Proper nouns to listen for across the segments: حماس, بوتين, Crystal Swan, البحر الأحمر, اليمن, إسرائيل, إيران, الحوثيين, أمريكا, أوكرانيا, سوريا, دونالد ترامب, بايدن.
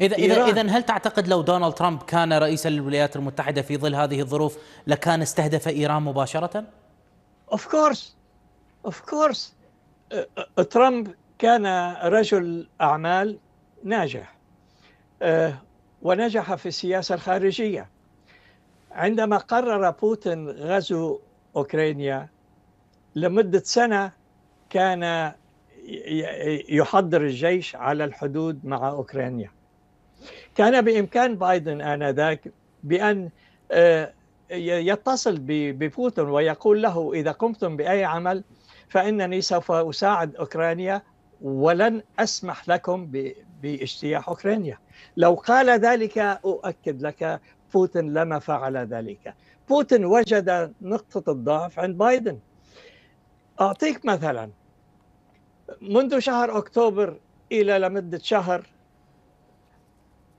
إذا هل تعتقد لو دونالد ترامب كان رئيسا للولايات المتحدة في ظل هذه الظروف لكان استهدف إيران مباشرة؟ Of course. ترامب كان رجل أعمال ناجح ونجح في السياسة الخارجية. عندما قرر بوتين غزو أوكرانيا لمدة سنة كان يحضر الجيش على الحدود مع أوكرانيا. كان بإمكان بايدن آنذاك بأن يتصل ببوتين ويقول له إذا قمتم بأي عمل فإنني سوف أساعد أوكرانيا ولن أسمح لكم باجتياح أوكرانيا. لو قال ذلك أؤكد لك بوتين لما فعل ذلك. بوتين وجد نقطة الضعف عند بايدن. أعطيك مثلا، منذ شهر أكتوبر إلى لمدة شهر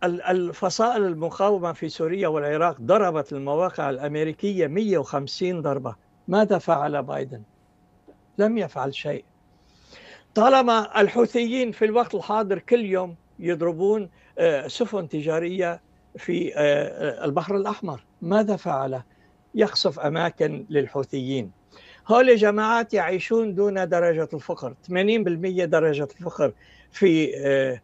الفصائل المقاومة في سوريا والعراق ضربت المواقع الأمريكية 150 ضربة. ماذا فعل بايدن؟ لم يفعل شيء. طالما الحوثيين في الوقت الحاضر كل يوم يضربون سفن تجارية في البحر الأحمر، ماذا فعل؟ يقصف أماكن للحوثيين. هؤلاء جماعات يعيشون دون درجة الفقر، 80% درجة الفقر في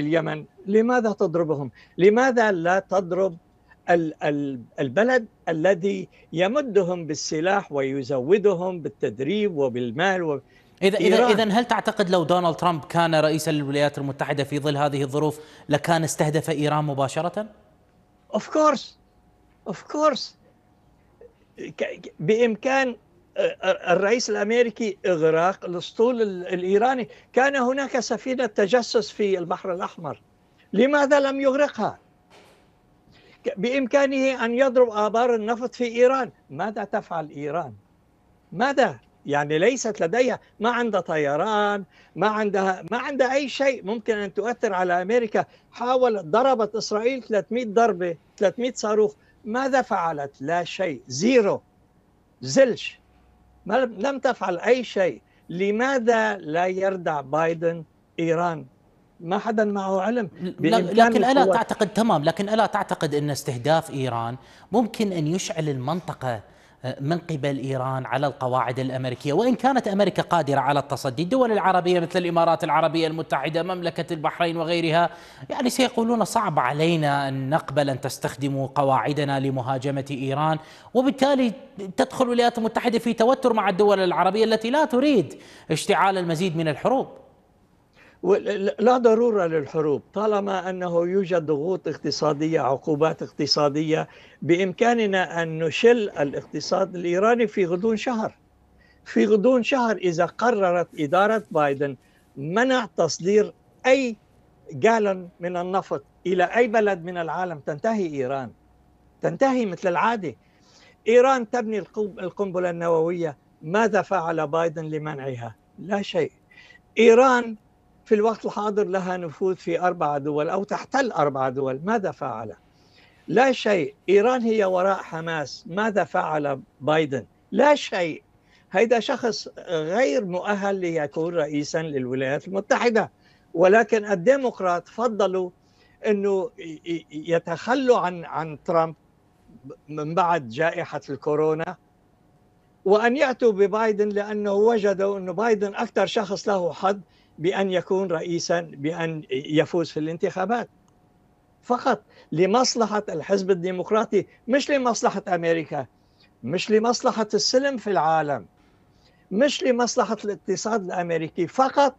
اليمن. لماذا تضربهم؟ لماذا لا تضرب البلد الذي يمدهم بالسلاح ويزودهم بالتدريب وبالمال؟ إذا هل تعتقد لو دونالد ترامب كان رئيسا للولايات المتحدة في ظل هذه الظروف لكان استهدف إيران مباشرة؟ Of course. بإمكان الرئيس الأمريكي إغراق الأسطول الإيراني. كان هناك سفينة تجسس في البحر الأحمر، لماذا لم يغرقها؟ بإمكانه أن يضرب آبار النفط في إيران. ماذا تفعل إيران؟ ماذا؟ يعني ليست لديها، ما عندها طيران، ما عندها أي شيء ممكن أن تؤثر على أمريكا. حاولت، ضربت إسرائيل 300 ضربة، 300 صاروخ. ماذا فعلت؟ لا شيء، زيرو، زلج، لم تفعل أي شيء. لماذا لا يردع بايدن إيران؟ ما حدا معه علم. لكن ألا تعتقد، تمام، لكن ألا تعتقد أن استهداف إيران ممكن أن يشعل المنطقة من قبل إيران على القواعد الأمريكية؟ وإن كانت أمريكا قادرة على التصدي، الدول العربية مثل الإمارات العربية المتحدة، مملكة البحرين وغيرها، يعني سيقولون صعب علينا أن نقبل أن تستخدموا قواعدنا لمهاجمة إيران، وبالتالي تدخل الولايات المتحدة في توتر مع الدول العربية التي لا تريد اشتعال المزيد من الحروب. لا ضرورة للحروب طالما أنه يوجد ضغوط اقتصادية، عقوبات اقتصادية. بإمكاننا أن نشل الاقتصاد الإيراني في غضون شهر. إذا قررت إدارة بايدن منع تصدير أي جالون من النفط إلى أي بلد من العالم، تنتهي إيران، تنتهي مثل العادة. إيران تبني القنبلة النووية، ماذا فعل بايدن لمنعها؟ لا شيء. إيران في الوقت الحاضر لها نفوذ في 4 دول أو تحتل 4 دول، ماذا فعل؟ لا شيء. إيران هي وراء حماس، ماذا فعل بايدن؟ لا شيء. هذا شخص غير مؤهل ليكون رئيسا للولايات المتحدة، ولكن الديمقراط فضلوا أنه يتخلوا عن ترامب من بعد جائحة الكورونا وأن يأتوا ببايدن، لأنه وجدوا أن بايدن أكثر شخص له حظ بأن يكون رئيسا، بأن يفوز في الانتخابات، فقط لمصلحة الحزب الديمقراطي، مش لمصلحة أمريكا، مش لمصلحة السلم في العالم، مش لمصلحة الاقتصاد الأمريكي، فقط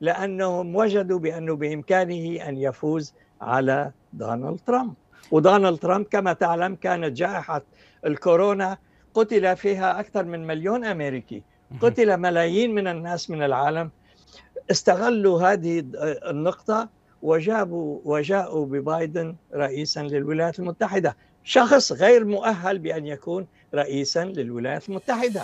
لأنهم وجدوا بأنه بإمكانه أن يفوز على دونالد ترامب. ودونالد ترامب كما تعلم كانت جائحة الكورونا قتل فيها أكثر من 1 مليون أمريكي، قتل ملايين من الناس من العالم. استغلوا هذه النقطة وجاءوا ببايدن رئيسا للولايات المتحدة، شخص غير مؤهل بأن يكون رئيسا للولايات المتحدة.